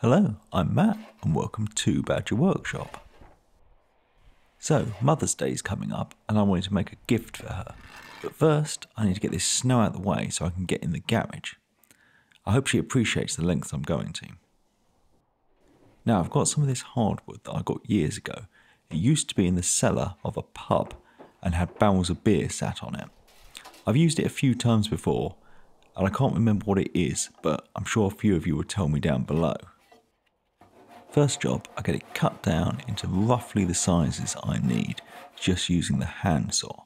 Hello, I'm Matt and welcome to Badger Workshop. So, Mother's Day is coming up and I wanted to make a gift for her. But first, I need to get this snow out of the way so I can get in the garage. I hope she appreciates the lengths I'm going to. Now, I've got some of this hardwood that I got years ago. It used to be in the cellar of a pub and had barrels of beer sat on it. I've used it a few times before and I can't remember what it is, but I'm sure a few of you will tell me down below. First job, I get it cut down into roughly the sizes I need, just using the hand saw.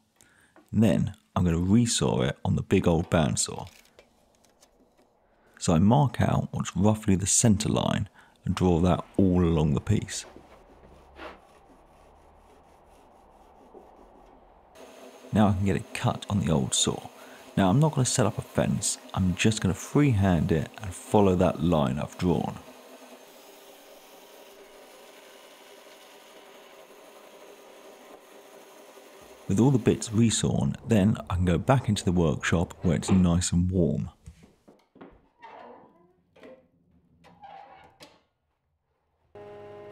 And then I'm going to resaw it on the big old bandsaw. So I mark out what's roughly the centre line and draw that all along the piece. Now I can get it cut on the old saw. Now I'm not going to set up a fence, I'm just going to freehand it and follow that line I've drawn. With all the bits resawn, then I can go back into the workshop where it's nice and warm.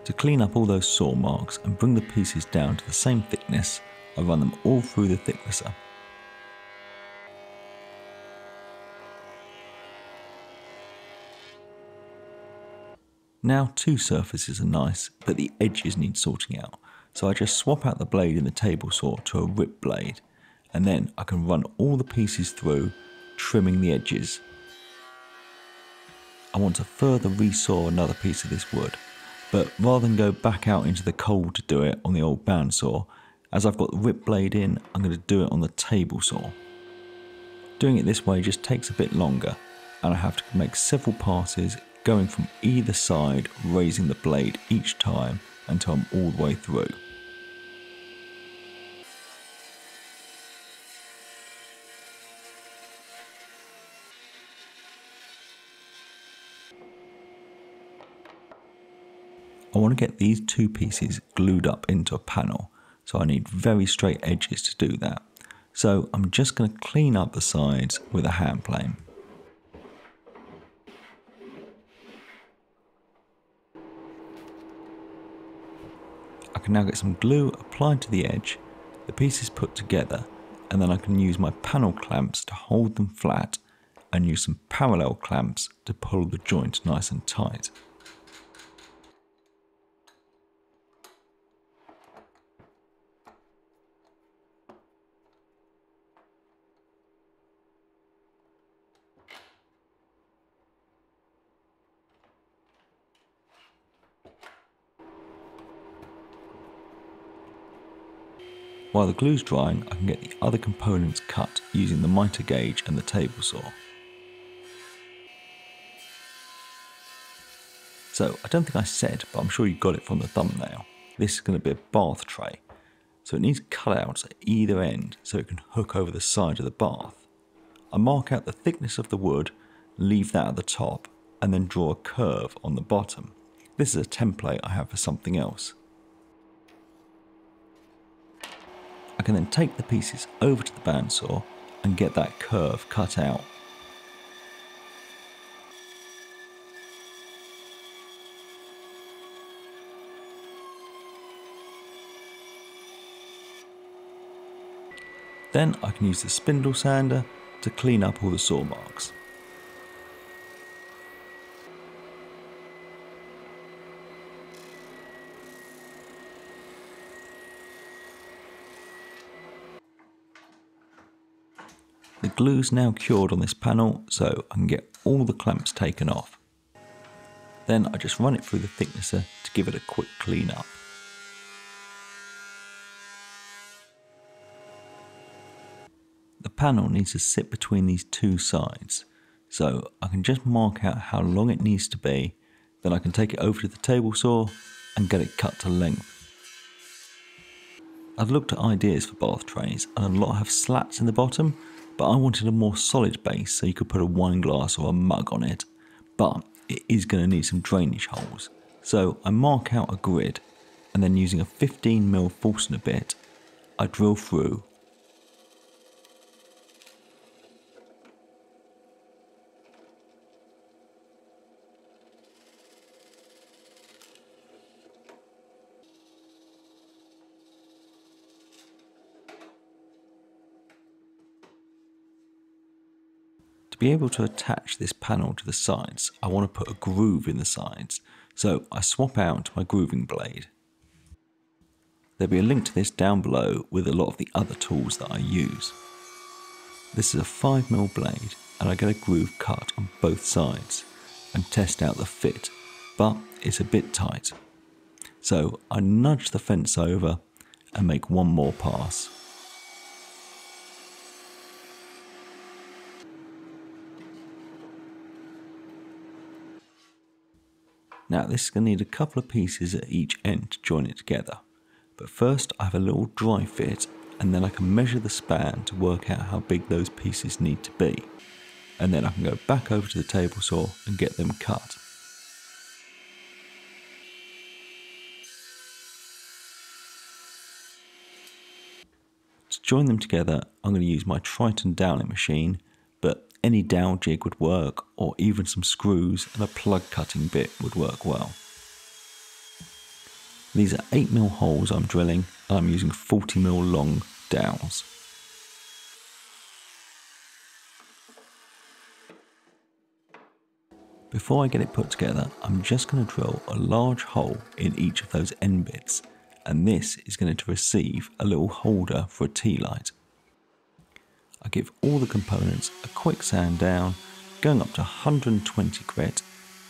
To clean up all those saw marks and bring the pieces down to the same thickness, I run them all through the thicknesser. Now two surfaces are nice, but the edges need sorting out. So I just swap out the blade in the table saw to a rip blade, and then I can run all the pieces through, trimming the edges. I want to further resaw another piece of this wood, but rather than go back out into the cold to do it on the old bandsaw, as I've got the rip blade in, I'm going to do it on the table saw. Doing it this way just takes a bit longer, and I have to make several passes going from either side, raising the blade each time until I'm all the way through. I want to get these two pieces glued up into a panel, so I need very straight edges to do that. So I'm just going to clean up the sides with a hand plane. I can now get some glue applied to the edge, the pieces put together, and then I can use my panel clamps to hold them flat and use some parallel clamps to pull the joint nice and tight. While the glue's drying, I can get the other components cut using the miter gauge and the table saw. So, I don't think I said, but I'm sure you got it from the thumbnail. This is going to be a bath tray, so it needs cutouts at either end so it can hook over the side of the bath. I mark out the thickness of the wood, leave that at the top, and then draw a curve on the bottom. This is a template I have for something else. I can then take the pieces over to the bandsaw and get that curve cut out. Then I can use the spindle sander to clean up all the saw marks. The glue's now cured on this panel, so I can get all the clamps taken off. Then I just run it through the thicknesser to give it a quick clean up. The panel needs to sit between these two sides, so I can just mark out how long it needs to be, then I can take it over to the table saw and get it cut to length. I've looked at ideas for bath trays and a lot have slats in the bottom, but I wanted a more solid base so you could put a wine glass or a mug on it, but it is going to need some drainage holes. So I mark out a grid and then using a 15mm Forstner bit, I drill through. be able to attach this panel to the sides, I want to put a groove in the sides, so I swap out my grooving blade. There'll be a link to this down below with a lot of the other tools that I use. This is a 5mm blade, and I get a groove cut on both sides and test out the fit, but it's a bit tight. So I nudge the fence over and make one more pass. Now this is going to need a couple of pieces at each end to join it together, but first I have a little dry fit and then I can measure the span to work out how big those pieces need to be, and then I can go back over to the table saw and get them cut. To join them together I'm going to use my Triton doweling machine, but any dowel jig would work, or even some screws and a plug cutting bit would work well. These are 8mm holes I'm drilling, and I'm using 40mm long dowels. Before I get it put together, I'm just going to drill a large hole in each of those end bits, and this is going to receive a little holder for a tea light. I give all the components a quick sand down, going up to 120 grit,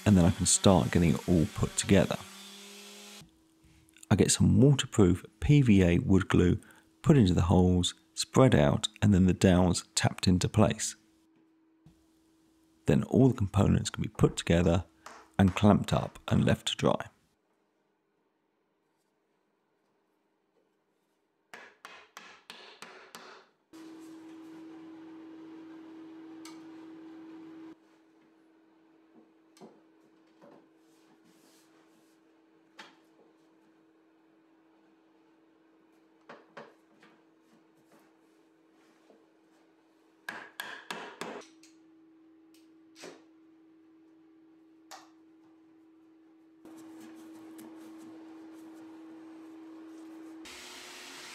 and then I can start getting it all put together. I get some waterproof PVA wood glue put into the holes, spread out, and then the dowels tapped into place. Then all the components can be put together and clamped up and left to dry.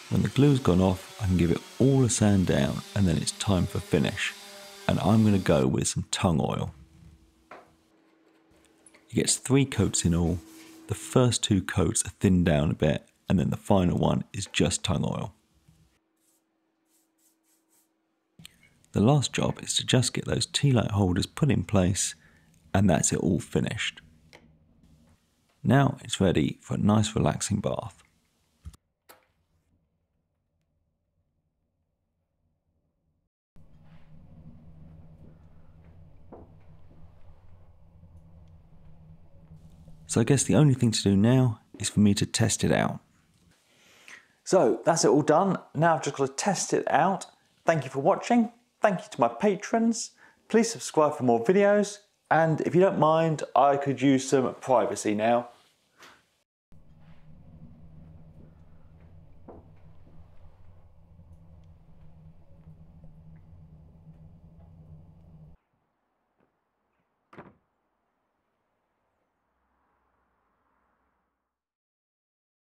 When the glue's gone off, I can give it all a sand down, and then it's time for finish. And I'm going to go with some tung oil. It gets 3 coats in all. The first 2 coats are thinned down a bit, and then the final one is just tung oil. The last job is to just get those tea light holders put in place, and that's it all finished. Now it's ready for a nice relaxing bath. So I guess the only thing to do now is for me to test it out. So that's it all done. Now I've just got to test it out. Thank you for watching. Thank you to my patrons. Please subscribe for more videos. And if you don't mind, I could use some privacy now.